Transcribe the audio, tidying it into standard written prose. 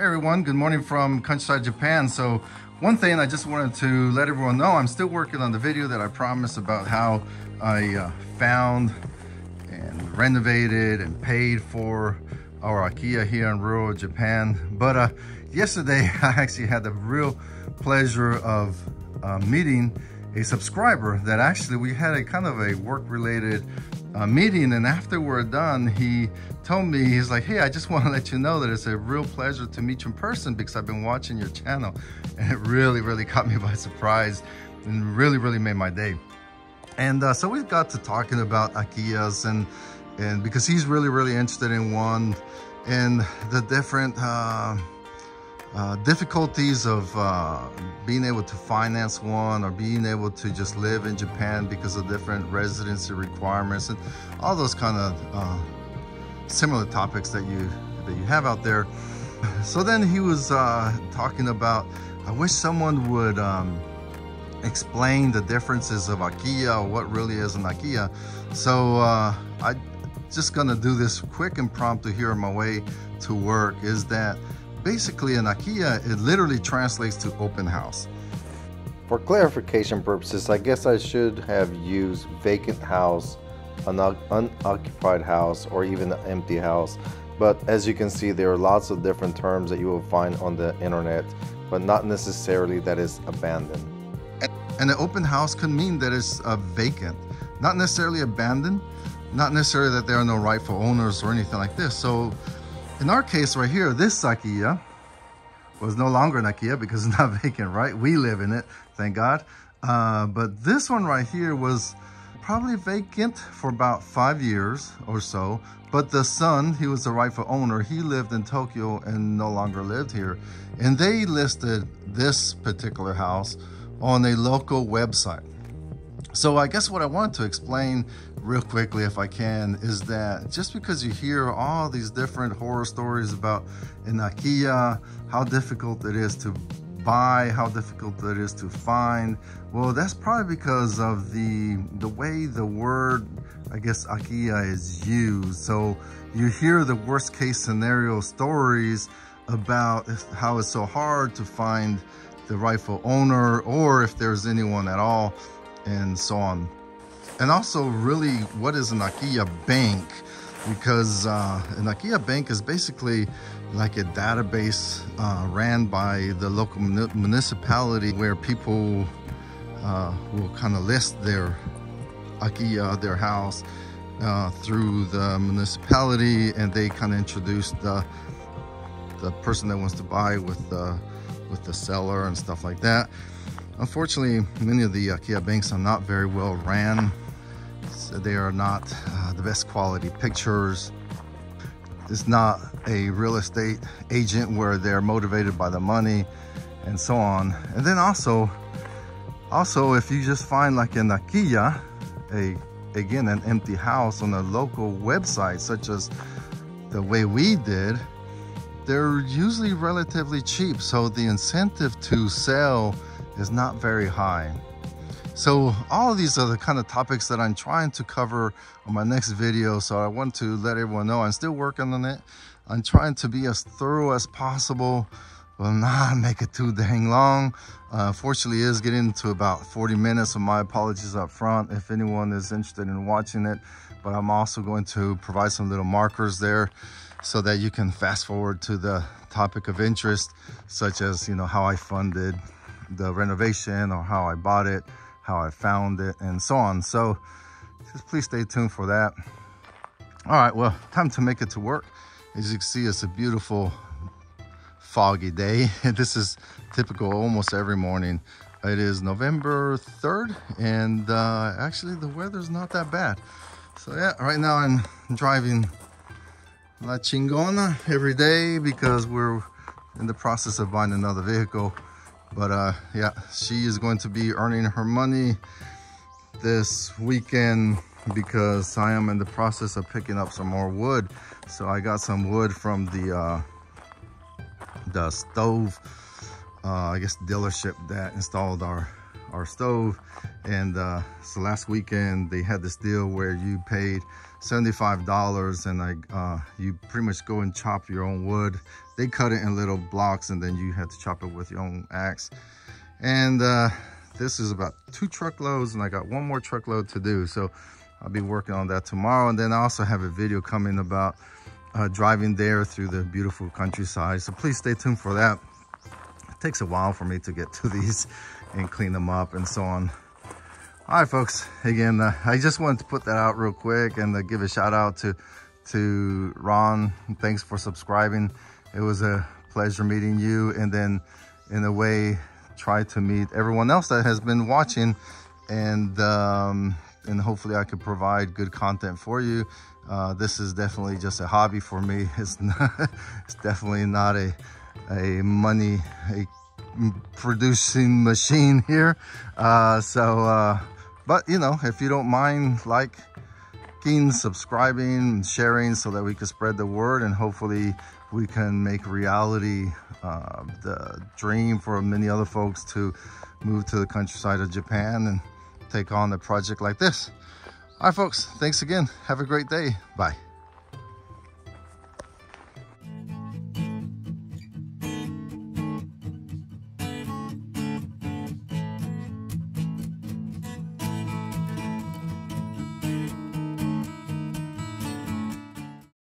Hey everyone, good morning from countryside Japan. So one thing I just wanted to let everyone know, I'm still working on the video that I promised about how I found and renovated and paid for our Akiya here in rural Japan. But yesterday I actually had the real pleasure of meeting a subscriber that actually we had a kind of a work-related meeting, and after we're done he told me, he's like, hey, I just want to let you know that it's a real pleasure to meet you in person because I've been watching your channel, and it really caught me by surprise and really made my day. And so we got to talking about Akiyas and because he's really interested in one and the different difficulties of being able to finance one or being able to just live in Japan because of different residency requirements and all those kind of similar topics that you have out there. So then he was talking about, I wish someone would explain the differences of Akiya or what really is an Akiya. So I'm just gonna do this quick impromptu here on my way to work, is that basically an Akiya, it literally translates to open house. For clarification purposes, I guess I should have used vacant house, an unoccupied house, or even an empty house. But as you can see, there are lots of different terms that you will find on the internet, but not necessarily that is abandoned. And an open house could mean that it's vacant, not necessarily abandoned, not necessarily that there are no rightful owners or anything like this. So in our case right here, this Akiya was no longer an Akiya because it's not vacant, right? We live in it, thank God. But this one right here was probably vacant for about 5 years or so. But the son, he was the rightful owner, he lived in Tokyo and no longer lived here. And they listed this particular house on a local website. So I guess what I wanted to explain real quickly, if I can, is that just because you hear all these different horror stories about an Akiya, how difficult it is to buy, how difficult it is to find, well, that's probably because of the way the word, I guess, Akiya is used. So you hear the worst case scenario stories about how it's so hard to find the rightful owner, or if there's anyone at all, and so on. And also, really, what is an Akiya bank? Because an Akiya bank is basically like a database ran by the local municipality where people will kind of list their Akiya, their house, through the municipality, and they kind of introduce the person that wants to buy with the seller and stuff like that. Unfortunately, many of the Akiya banks are not very well ran. So they are not the best quality pictures. It's not a real estate agent where they're motivated by the money and so on. And then also if you just find like an Akiya, again, an empty house on a local website, such as the way we did, they're usually relatively cheap. So the incentive to sell is not very high. So all of these are the kind of topics that I'm trying to cover on my next video. So I want to let everyone know I'm still working on it. I'm trying to be as thorough as possible, but not make it too dang long. Fortunately, it is getting to about 40 minutes, so my apologies up front if anyone is interested in watching it. But I'm also going to provide some little markers there so that you can fast forward to the topic of interest, such as, you know, how I funded the renovation, or how I bought it, how I found it, and so on. So just please stay tuned for that. All right, well, time to make it to work. As you can see, it's a beautiful foggy day. This is typical almost every morning. It is November 3rd, and actually the weather's not that bad. So yeah, right now I'm driving La Chingona every day because we're in the process of buying another vehicle. But yeah, she is going to be earning her money this weekend because I am in the process of picking up some more wood. So I got some wood from the stove, I guess, dealership that installed our our stove. And so last weekend they had this deal where you paid $75 and you pretty much go and chop your own wood. They cut it in little blocks and then you had to chop it with your own axe. And this is about 2 truckloads and I got 1 more truckload to do. So I'll be working on that tomorrow. And then I also have a video coming about driving there through the beautiful countryside. So please stay tuned for that. It takes a while for me to get to these and clean them up and so on. All right, folks, again, I just wanted to put that out real quick and give a shout out to Ron. Thanks for subscribing. It was a pleasure meeting you. And then in a way, try to meet everyone else that has been watching, and hopefully I could provide good content for you. This is definitely just a hobby for me. It's definitely not a money producing machine here. But you know, if you don't mind liking, subscribing, sharing, so that we can spread the word and hopefully we can make reality the dream for many other folks to move to the countryside of Japan and take on a project like this. All right, folks, thanks again. Have a great day. Bye.